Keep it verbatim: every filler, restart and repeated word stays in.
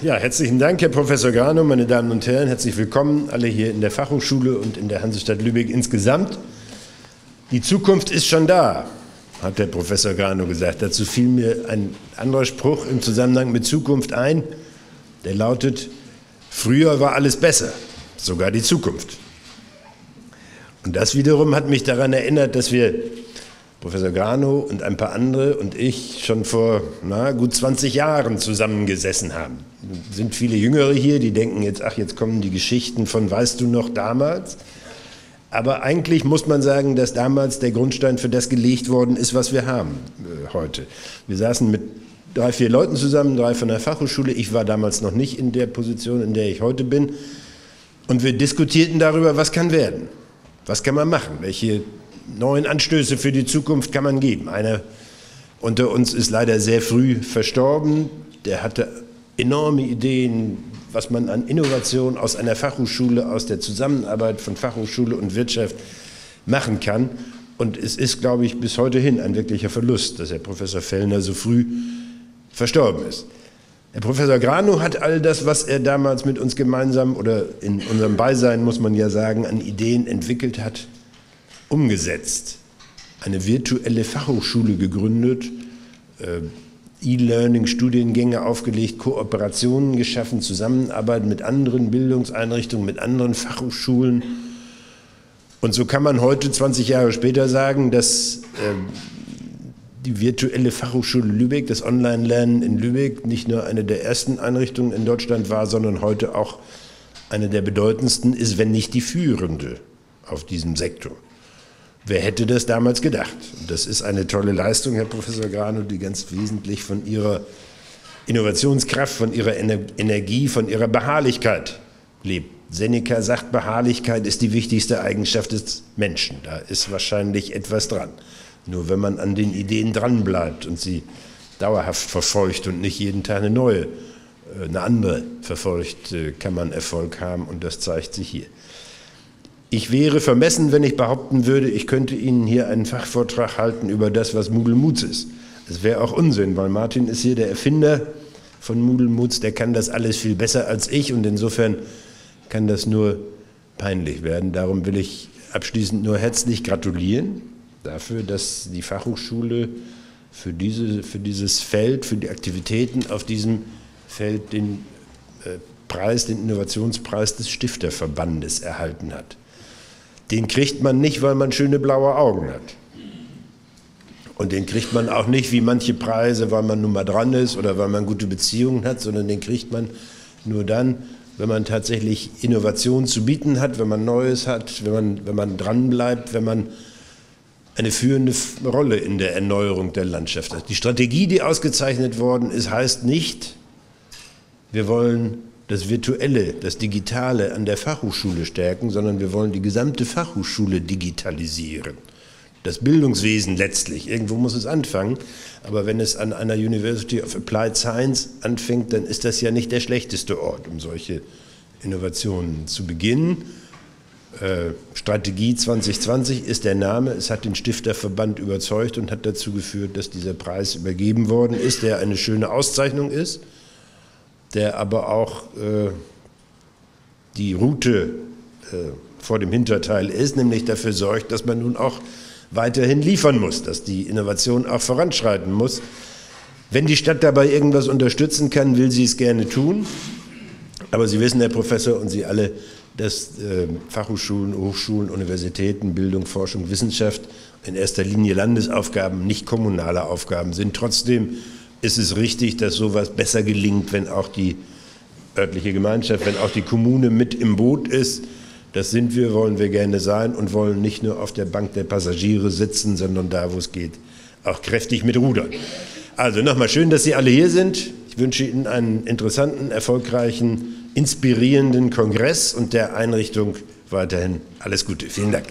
Ja, herzlichen Dank, Herr Professor Garnow, meine Damen und Herren. Herzlich willkommen alle hier in der Fachhochschule und in der Hansestadt Lübeck insgesamt. Die Zukunft ist schon da, hat der Professor Garnow gesagt. Dazu fiel mir ein anderer Spruch im Zusammenhang mit Zukunft ein, der lautet: Früher war alles besser, sogar die Zukunft. Und das wiederum hat mich daran erinnert, dass wir, Professor Garnow und ein paar andere und ich, schon vor na, gut zwanzig Jahren zusammengesessen haben. Es sind viele Jüngere hier, die denken jetzt, ach, jetzt kommen die Geschichten von weißt du noch damals. Aber eigentlich muss man sagen, dass damals der Grundstein für das gelegt worden ist, was wir haben äh, heute. Wir saßen mit drei, vier Leuten zusammen, drei von der Fachhochschule. Ich war damals noch nicht in der Position, in der ich heute bin. Und wir diskutierten darüber, was kann werden. Was kann man machen? Welche neuen Anstöße für die Zukunft kann man geben? Einer unter uns ist leider sehr früh verstorben. Der hatte enorme Ideen, was man an Innovation aus einer Fachhochschule, aus der Zusammenarbeit von Fachhochschule und Wirtschaft machen kann. Und es ist, glaube ich, bis heute hin ein wirklicher Verlust, dass Herr Professor Fellner so früh verstorben ist. Herr Professor Garnow hat all das, was er damals mit uns gemeinsam oder in unserem Beisein, muss man ja sagen, an Ideen entwickelt hat, umgesetzt. Eine virtuelle Fachhochschule gegründet, E-Learning-Studiengänge aufgelegt, Kooperationen geschaffen, Zusammenarbeit mit anderen Bildungseinrichtungen, mit anderen Fachhochschulen. Und so kann man heute, zwanzig Jahre später, sagen, dass die virtuelle Fachhochschule Lübeck, das Online-Lernen in Lübeck, nicht nur eine der ersten Einrichtungen in Deutschland war, sondern heute auch eine der bedeutendsten ist, wenn nicht die führende auf diesem Sektor. Wer hätte das damals gedacht? Und das ist eine tolle Leistung, Herr Professor Garnow, die ganz wesentlich von Ihrer Innovationskraft, von Ihrer Ener Energie, von Ihrer Beharrlichkeit lebt. Seneca sagt, Beharrlichkeit ist die wichtigste Eigenschaft des Menschen. Da ist wahrscheinlich etwas dran. Nur wenn man an den Ideen dranbleibt und sie dauerhaft verfolgt und nicht jeden Tag eine neue, eine andere verfolgt, kann man Erfolg haben, und das zeigt sich hier. Ich wäre vermessen, wenn ich behaupten würde, ich könnte Ihnen hier einen Fachvortrag halten über das, was Mudelmutz ist. Das wäre auch Unsinn, weil Martin ist hier der Erfinder von Mudelmutz, der kann das alles viel besser als ich, und insofern kann das nur peinlich werden. Darum will ich abschließend nur herzlich gratulieren dafür, dass die Fachhochschule für, diese, für dieses Feld, für die Aktivitäten auf diesem Feld den äh, Preis, den Innovationspreis des Stifterverbandes erhalten hat. Den kriegt man nicht, weil man schöne blaue Augen hat. Und den kriegt man auch nicht wie manche Preise, weil man nun mal dran ist oder weil man gute Beziehungen hat, sondern den kriegt man nur dann, wenn man tatsächlich Innovation zu bieten hat, wenn man Neues hat, wenn man, wenn man dran bleibt, wenn man eine führende Rolle in der Erneuerung der Landschaft hat. Die Strategie, die ausgezeichnet worden ist, heißt nicht, wir wollen das Virtuelle, das Digitale an der Fachhochschule stärken, sondern wir wollen die gesamte Fachhochschule digitalisieren. Das Bildungswesen letztlich. Irgendwo muss es anfangen. Aber wenn es an einer University of Applied Science anfängt, dann ist das ja nicht der schlechteste Ort, um solche Innovationen zu beginnen. Äh, Strategie zwanzig zwanzig ist der Name. Es hat den Stifterverband überzeugt und hat dazu geführt, dass dieser Preis übergeben worden ist, der eine schöne Auszeichnung ist, der aber auch äh, die Route äh, vor dem Hinterteil ist, nämlich dafür sorgt, dass man nun auch weiterhin liefern muss, dass die Innovation auch voranschreiten muss. Wenn die Stadt dabei irgendwas unterstützen kann, will sie es gerne tun. Aber Sie wissen, Herr Professor, und Sie alle, dass äh, Fachhochschulen, Hochschulen, Universitäten, Bildung, Forschung, Wissenschaft in erster Linie Landesaufgaben, nicht kommunale Aufgaben sind. Trotzdem ist es richtig, dass sowas besser gelingt, wenn auch die örtliche Gemeinschaft, wenn auch die Kommune mit im Boot ist. Das sind wir, wollen wir gerne sein und wollen nicht nur auf der Bank der Passagiere sitzen, sondern da, wo es geht, auch kräftig mit rudern. Also nochmal schön, dass Sie alle hier sind. Ich wünsche Ihnen einen interessanten, erfolgreichen, inspirierenden Kongress und der Einrichtung weiterhin alles Gute. Vielen Dank.